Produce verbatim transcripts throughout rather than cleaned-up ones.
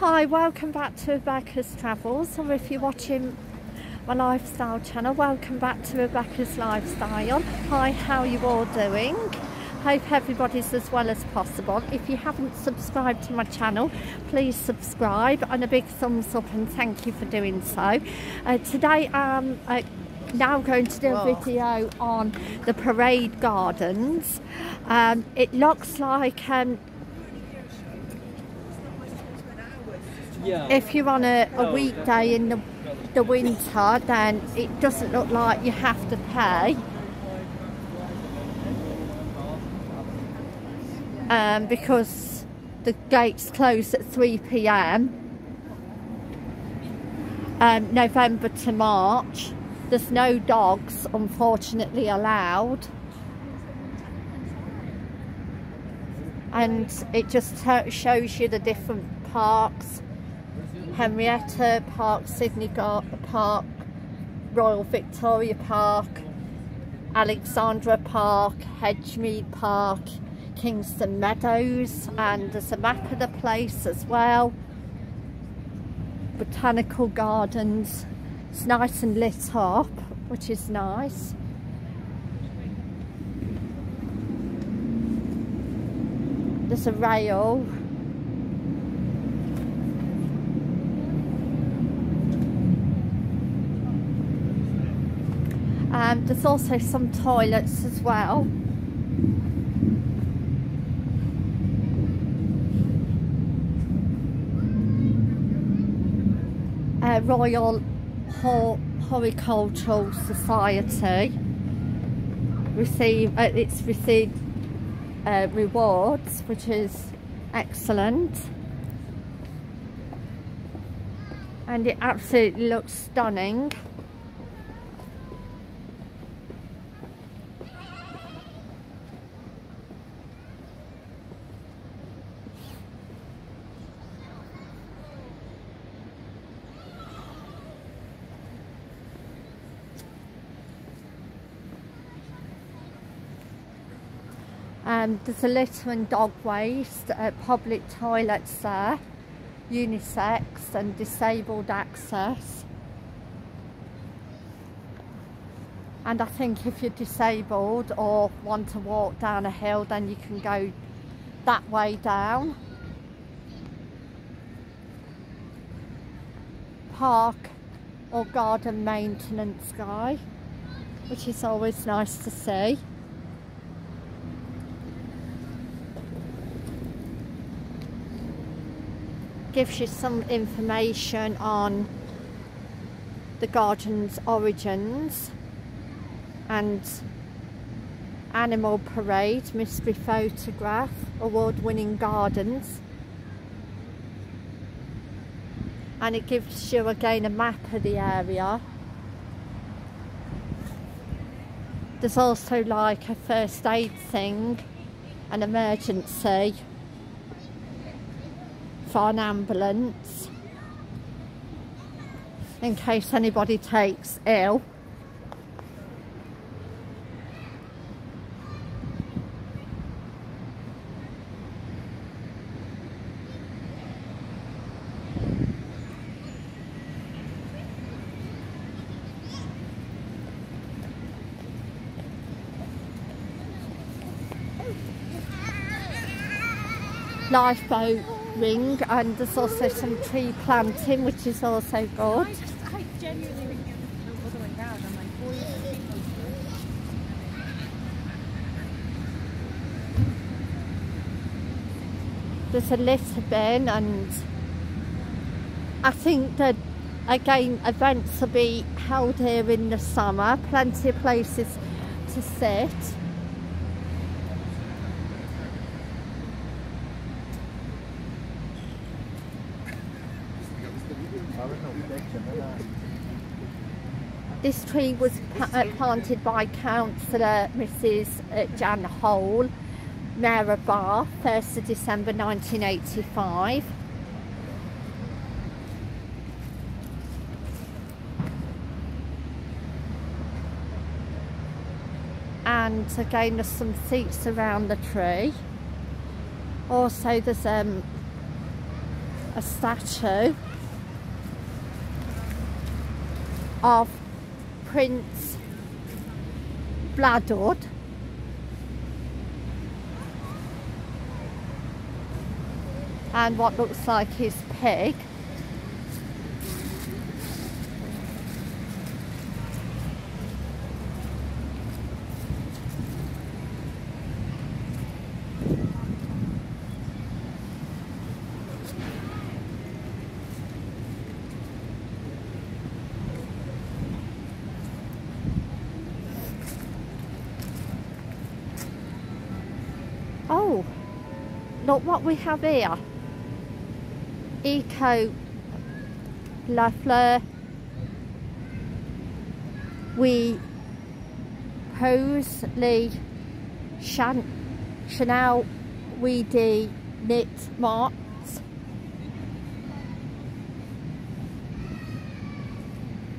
Hi, welcome back to Rebecca's Travels, or if you're watching my lifestyle channel, welcome back to Rebecca's Lifestyle. Hi, how are you all doing? Hope everybody's as well as possible. If you haven't subscribed to my channel, please subscribe and a big thumbs up, and thank you for doing so. Uh, today I'm uh, now going to do a video on the Parade Gardens. Um, it looks like um, Yeah. If you're on a, a weekday in the, the winter, then it doesn't look like you have to pay, um, because the gates close at three p m Um, November to March. There's no dogs, unfortunately, allowed. And it just shows you the different parks. Henrietta Park, Sydney Park, Royal Victoria Park, Alexandra Park, Hedgemead Park, Kingston Meadows, and there's a map of the place as well. Botanical gardens. It's nice and lit up, which is nice. There's a rail. Um, there's also some toilets as well. Uh, Royal Horticultural Society receive uh, it's received uh, rewards, which is excellent, and it absolutely looks stunning. Um, there's a litter and dog waste, uh, public toilets there, unisex and disabled access. And I think if you're disabled or want to walk down a hill, then you can go that way down. Park or garden maintenance guy, which is always nice to see. Gives you some information on the garden's origins, and animal parade, mystery photograph, award-winning gardens, and it gives you again a map of the area. There's also like a first aid thing, an emergency, an ambulance in case anybody takes ill. Lifeboat ring, and there's also some tree planting, which is also good. I just, I genuinely think it was the other way round. I'm like, boy, I think it was... There's a litter bin, and I think that again events will be held here in the summer. Plenty of places to sit. This tree was planted by Councillor Missus Jan Hole, Mayor of Bath, first of December nineteen eighty-five. And again, there's some seats around the tree. Also, there's um, a statue of Prince Bladud, and what looks like his pig. Oh, look what we have here. Eco Lafleur, we Hosley Shan Chanel Weedy Knit Marks.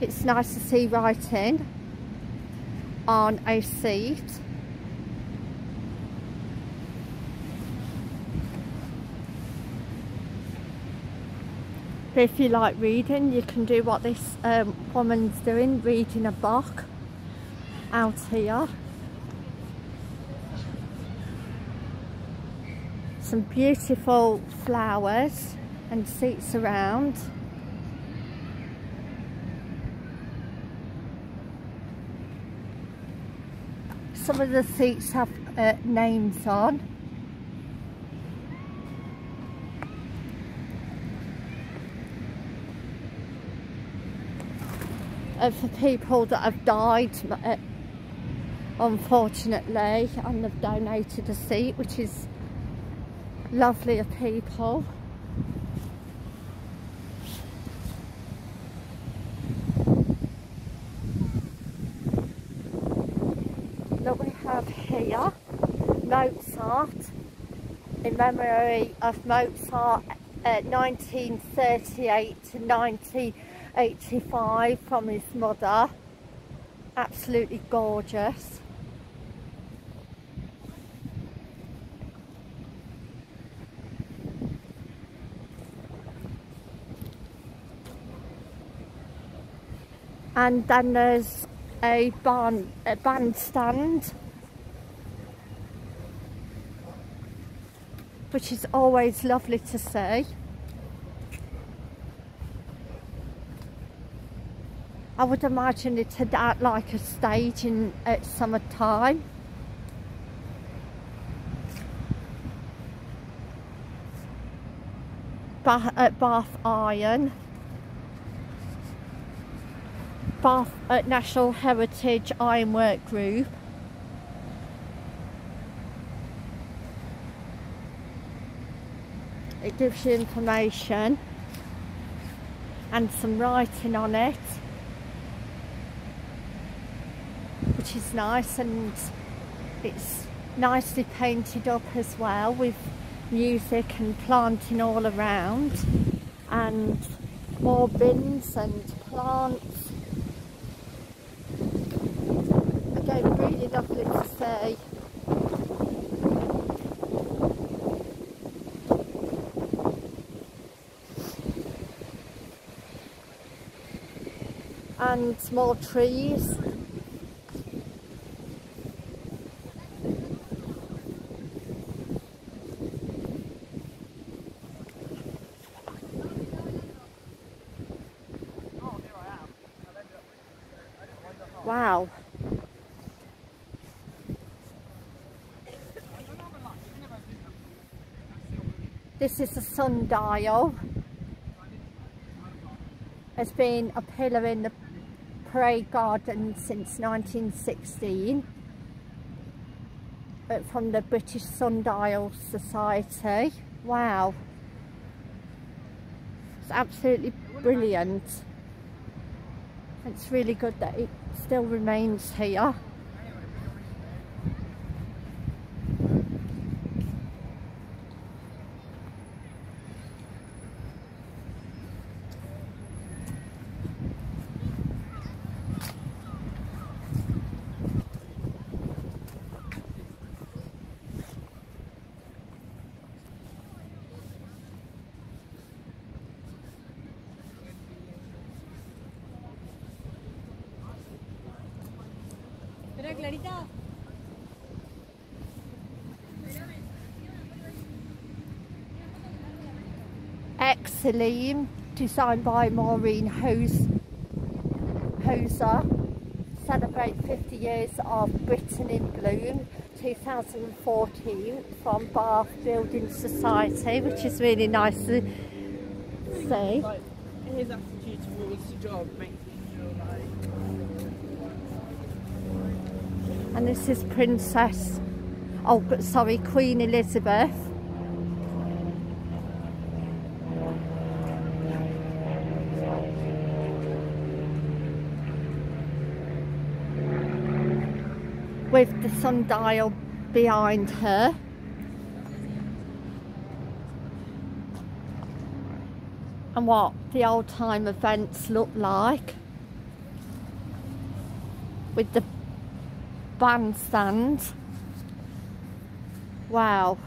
It's nice to see writing on a seat. If you like reading, you can do what this um, woman's doing, reading a book out here. Some beautiful flowers and seats around. Some of the seats have uh, names on. For people that have died, unfortunately, and have donated a seat, which is lovely of people. Look, we have here Mozart, in memory of Mozart, uh, nineteen thirty-eight to nineteen eighty-five, from his mother. Absolutely gorgeous. And then there's a band a bandstand, which is always lovely to see. I would imagine it's had out like a stage in at summertime. Bath, at Bath Iron. Bath at National Heritage Ironwork Group. It gives you information and some writing on it, which is nice, and it's nicely painted up as well with music and planting all around, and more bins and plants. Again, really lovely to see. And more trees. Wow. This is a sundial. It's been a pillar in the Parade Gardens since nineteen sixteen, but from the British Sundial Society. Wow. It's absolutely brilliant. It's really good that it still remains here. ready, go. Excellent. Designed by Maureen Hoser. Celebrate fifty years of Britain in Bloom, two thousand fourteen, from Bath Building Society, which is really nice to see. His attitude towards the job makes me feel like. And this is Princess, oh sorry, Queen Elizabeth. With the sundial behind her. And what the old time events look like. With the bandstand. Wow.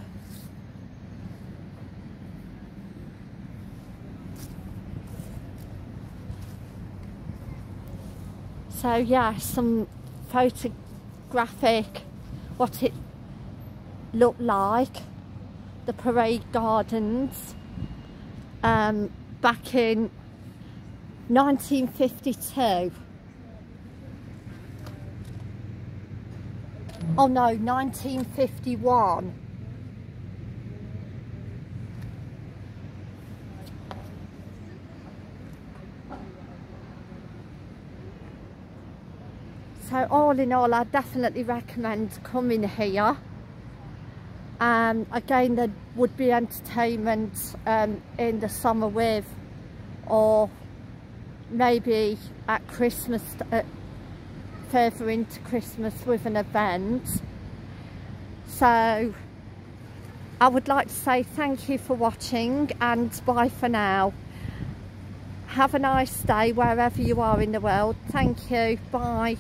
So yeah, some photographs. Graphic, what it looked like, the Parade Gardens um, back in nineteen fifty-two. Oh no, nineteen fifty-one. So all in all, I definitely recommend coming here. Um, again, there would be entertainment um, in the summer with, or maybe at Christmas, uh, further into Christmas with an event. So I would like to say thank you for watching and bye for now. Have a nice day wherever you are in the world. Thank you. Bye.